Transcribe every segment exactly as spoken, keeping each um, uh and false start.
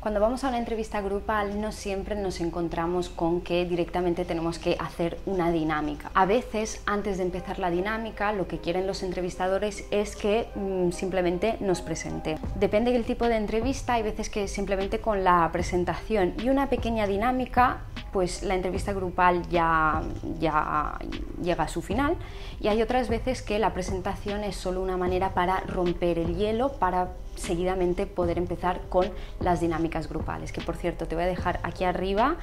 Cuando vamos a una entrevista grupal no siempre nos encontramos con que directamente tenemos que hacer una dinámica. A veces, antes de empezar la dinámica, lo que quieren los entrevistadores es que mmm, simplemente nos presentemos. Depende del tipo de entrevista, hay veces que simplemente con la presentación y una pequeña dinámica, pues la entrevista grupal ya, ya llega a su final, y hay otras veces que la presentación es solo una manera para romper el hielo, para seguidamente poder empezar con las dinámicas grupales, que por cierto te voy a dejar aquí arriba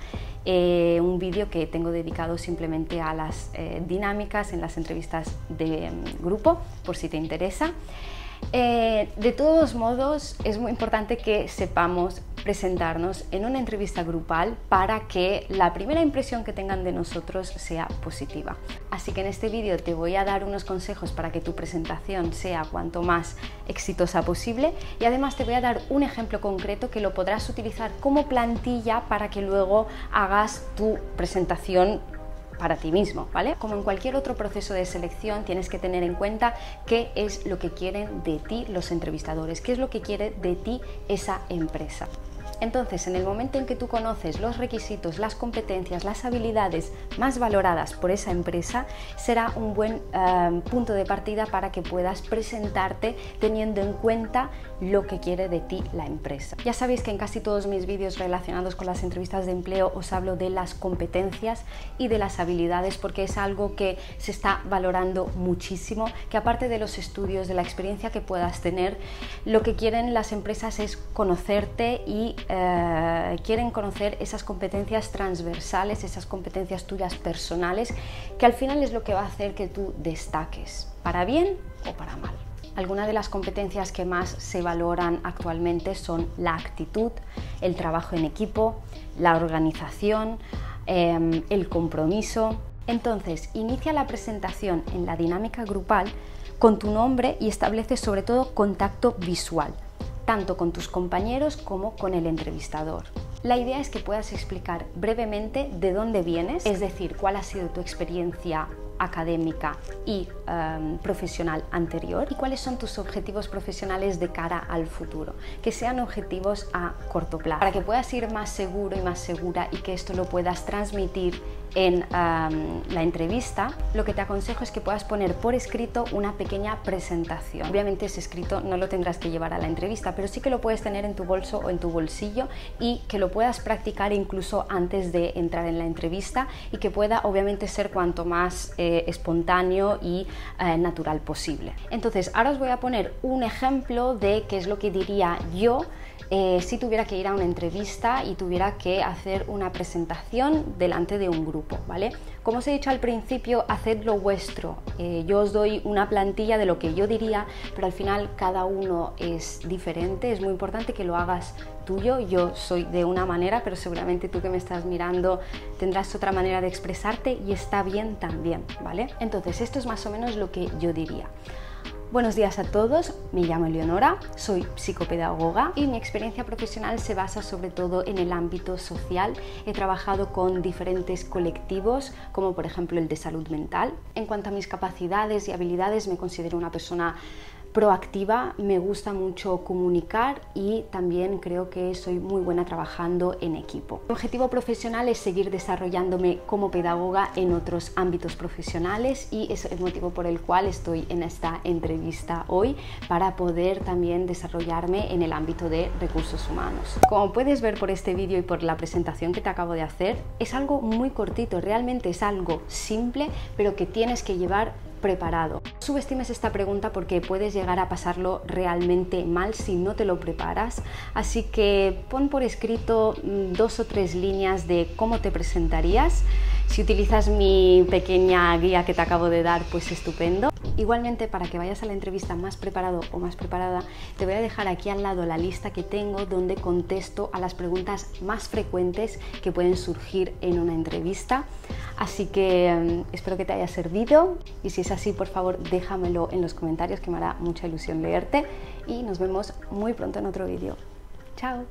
eh, un vídeo que tengo dedicado simplemente a las eh, dinámicas en las entrevistas de grupo, por si te interesa. Eh, de todos modos, es muy importante que sepamos presentarnos en una entrevista grupal para que la primera impresión que tengan de nosotros sea positiva. Así que en este vídeo te voy a dar unos consejos para que tu presentación sea cuanto más exitosa posible, y además te voy a dar un ejemplo concreto que lo podrás utilizar como plantilla para que luego hagas tu presentación para ti mismo, ¿vale? Como en cualquier otro proceso de selección, tienes que tener en cuenta qué es lo que quieren de ti los entrevistadores, qué es lo que quiere de ti esa empresa. Entonces, en el momento en que tú conoces los requisitos, las competencias, las habilidades más valoradas por esa empresa, será un buen eh, punto de partida para que puedas presentarte teniendo en cuenta lo que quiere de ti la empresa. Ya sabéis que en casi todos mis vídeos relacionados con las entrevistas de empleo os hablo de las competencias y de las habilidades, porque es algo que se está valorando muchísimo, que aparte de los estudios, de la experiencia que puedas tener, lo que quieren las empresas es conocerte y Eh, quieren conocer esas competencias transversales, esas competencias tuyas personales, que al final es lo que va a hacer que tú destaques, para bien o para mal. Algunas de las competencias que más se valoran actualmente son la actitud, el trabajo en equipo, la organización, eh, el compromiso. Entonces, inicia la presentación en la dinámica grupal con tu nombre y establece sobre todo contacto visual, tanto con tus compañeros como con el entrevistador. La idea es que puedas explicar brevemente de dónde vienes, es decir, cuál ha sido tu experiencia académica y um, profesional anterior, y cuáles son tus objetivos profesionales de cara al futuro, que sean objetivos a corto plazo, para que puedas ir más seguro y más segura y que esto lo puedas transmitir en um, la entrevista. Lo que te aconsejo es que puedas poner por escrito una pequeña presentación. Obviamente ese escrito no lo tendrás que llevar a la entrevista, pero sí que lo puedes tener en tu bolso o en tu bolsillo, y que lo puedas practicar incluso antes de entrar en la entrevista, y que pueda obviamente ser cuanto más eh, espontáneo y eh, natural posible. Entonces, ahora os voy a poner un ejemplo de qué es lo que diría yo eh, si tuviera que ir a una entrevista y tuviera que hacer una presentación delante de un grupo, ¿vale? Como os he dicho al principio, hacedlo vuestro. Eh, yo os doy una plantilla de lo que yo diría, pero al final cada uno es diferente. Es muy importante que lo hagas tuyo. Yo soy de una manera, pero seguramente tú que me estás mirando tendrás otra manera de expresarte, y está bien también, ¿vale? Entonces, esto es más o menos lo que yo diría. Buenos días a todos, me llamo Eleonora, soy psicopedagoga y mi experiencia profesional se basa sobre todo en el ámbito social. He trabajado con diferentes colectivos, como por ejemplo el de salud mental. En cuanto a mis capacidades y habilidades, me considero una persona proactiva, me gusta mucho comunicar y también creo que soy muy buena trabajando en equipo. Mi objetivo profesional es seguir desarrollándome como pedagoga en otros ámbitos profesionales, y es el motivo por el cual estoy en esta entrevista hoy, para poder también desarrollarme en el ámbito de recursos humanos. Como puedes ver por este vídeo y por la presentación que te acabo de hacer, es algo muy cortito, realmente es algo simple, pero que tienes que llevar preparado. No subestimes esta pregunta porque puedes llegar a pasarlo realmente mal si no te lo preparas, así que pon por escrito dos o tres líneas de cómo te presentarías. Si utilizas mi pequeña guía que te acabo de dar, pues estupendo. Igualmente, para que vayas a la entrevista más preparado o más preparada, te voy a dejar aquí al lado la lista que tengo donde contesto a las preguntas más frecuentes que pueden surgir en una entrevista. Así que eh, espero que te haya servido, y si es así, por favor déjamelo en los comentarios, que me hará mucha ilusión leerte, y nos vemos muy pronto en otro vídeo. ¡Chao!